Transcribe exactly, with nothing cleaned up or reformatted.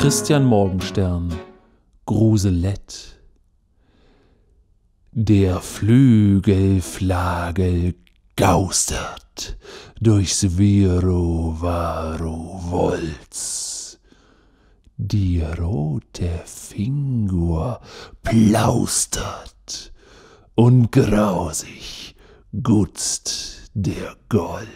Christian Morgenstern, Gruselett. Der Flügelflagel gaustert durchs Virovarowolz. Die rote Figur plaustert und grausig gutzt der Gold.